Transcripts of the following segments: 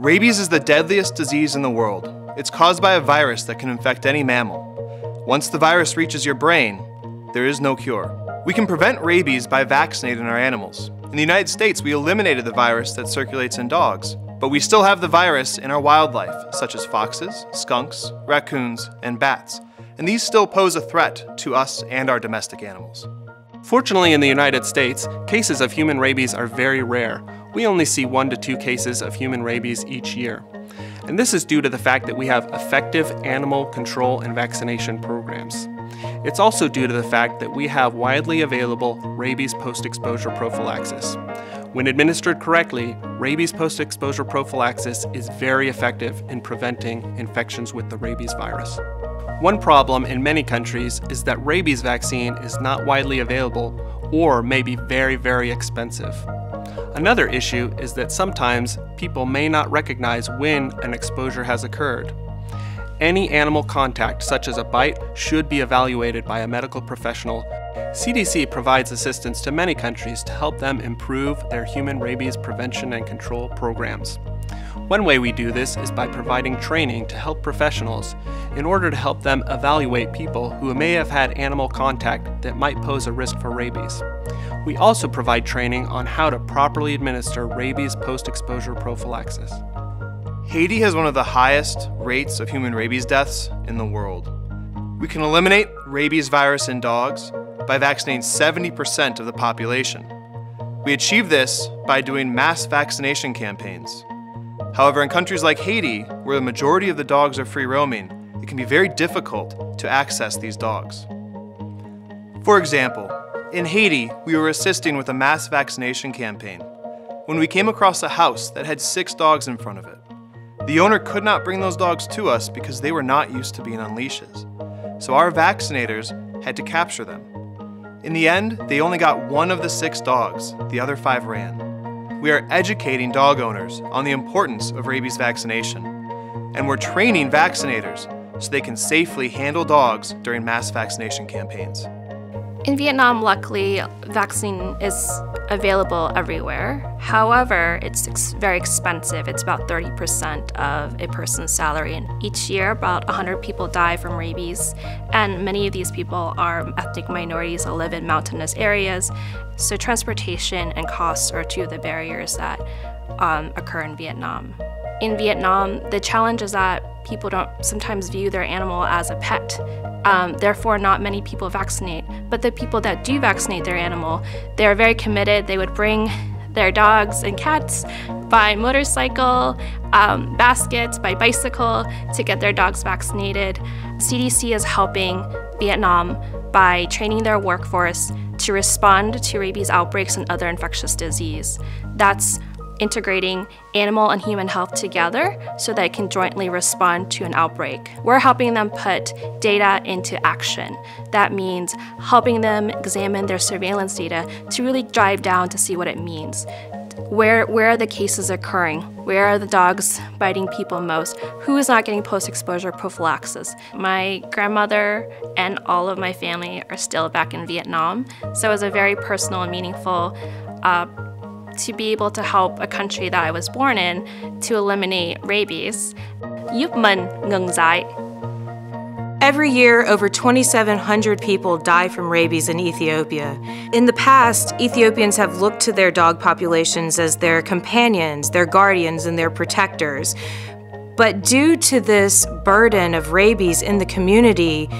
Rabies is the deadliest disease in the world. It's caused by a virus that can infect any mammal. Once the virus reaches your brain, there is no cure. We can prevent rabies by vaccinating our animals. In the United States, we eliminated the virus that circulates in dogs, but we still have the virus in our wildlife, such as foxes, skunks, raccoons, and bats, and these still pose a threat to us and our domestic animals. Fortunately, in the United States, cases of human rabies are very rare. We only see 1 to 2 cases of human rabies each year. And this is due to the fact that we have effective animal control and vaccination programs. It's also due to the fact that we have widely available rabies post-exposure prophylaxis. When administered correctly, rabies post-exposure prophylaxis is very effective in preventing infections with the rabies virus. One problem in many countries is that rabies vaccine is not widely available or may be very, very expensive. Another issue is that sometimes people may not recognize when an exposure has occurred. Any animal contact, such as a bite, should be evaluated by a medical professional. CDC provides assistance to many countries to help them improve their human rabies prevention and control programs. One way we do this is by providing training to health professionals in order to help them evaluate people who may have had animal contact that might pose a risk for rabies. We also provide training on how to properly administer rabies post-exposure prophylaxis. Haiti has one of the highest rates of human rabies deaths in the world. We can eliminate rabies virus in dogs by vaccinating 70% of the population. We achieve this by doing mass vaccination campaigns. However, in countries like Haiti, where the majority of the dogs are free roaming, it can be very difficult to access these dogs. For example, in Haiti, we were assisting with a mass vaccination campaign when we came across a house that had 6 dogs in front of it. The owner could not bring those dogs to us because they were not used to being on leashes, so our vaccinators had to capture them. In the end, they only got 1 of the 6 dogs, the other 5 ran. We are educating dog owners on the importance of rabies vaccination, and we're training vaccinators so they can safely handle dogs during mass vaccination campaigns. In Vietnam, luckily, vaccine is available everywhere. However, it's very expensive. It's about 30% of a person's salary. And each year, about 100 people die from rabies. And many of these people are ethnic minorities that live in mountainous areas. So transportation and costs are 2 of the barriers that occur in Vietnam. In Vietnam, the challenge is that people don't sometimes view their animal as a pet. Therefore, not many people vaccinate. But the people that do vaccinate their animal, they are very committed. They would bring their dogs and cats by motorcycle, baskets, by bicycle to get their dogs vaccinated. CDC is helping Vietnam by training their workforce to respond to rabies outbreaks and other infectious disease. That's integrating animal and human health together so that it can jointly respond to an outbreak. We're helping them put data into action. That means helping them examine their surveillance data to really drive down to see what it means. Where are the cases occurring? Where are the dogs biting people most? Who is not getting post-exposure prophylaxis? My grandmother and all of my family are still back in Vietnam, so it was a very personal and meaningful to be able to help a country that I was born in to eliminate rabies. Every year, over 2,700 people die from rabies in Ethiopia. In the past, Ethiopians have looked to their dog populations as their companions, their guardians, and their protectors. But due to this burden of rabies in the community,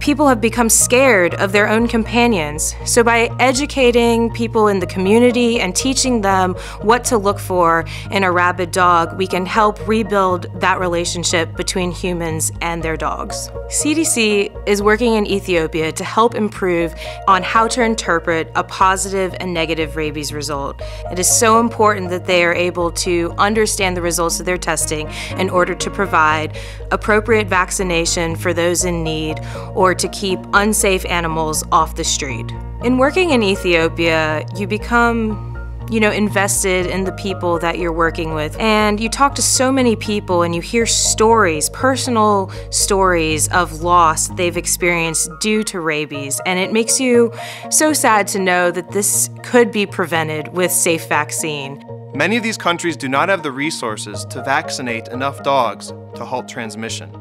people have become scared of their own companions. So by educating people in the community and teaching them what to look for in a rabid dog, we can help rebuild that relationship between humans and their dogs. CDC is working in Ethiopia to help improve on how to interpret a positive and negative rabies result. It is so important that they are able to understand the results of their testing in order to provide appropriate vaccination for those in need, or to keep unsafe animals off the street. In working in Ethiopia, you become invested in the people that you're working with. And you talk to so many people and you hear stories, personal stories of loss they've experienced due to rabies. And it makes you so sad to know that this could be prevented with safe vaccine. Many of these countries do not have the resources to vaccinate enough dogs to halt transmission.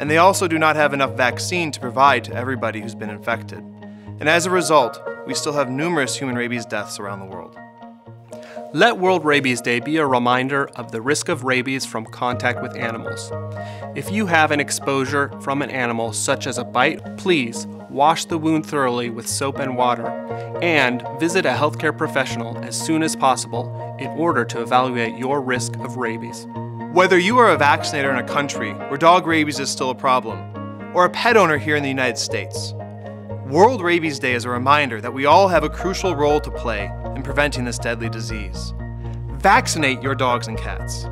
And they also do not have enough vaccine to provide to everybody who's been infected. And as a result, we still have numerous human rabies deaths around the world. Let World Rabies Day be a reminder of the risk of rabies from contact with animals. If you have an exposure from an animal, such as a bite, please wash the wound thoroughly with soap and water, and visit a healthcare professional as soon as possible in order to evaluate your risk of rabies. Whether you are a vaccinator in a country where dog rabies is still a problem, or a pet owner here in the United States, World Rabies Day is a reminder that we all have a crucial role to play in preventing this deadly disease. Vaccinate your dogs and cats.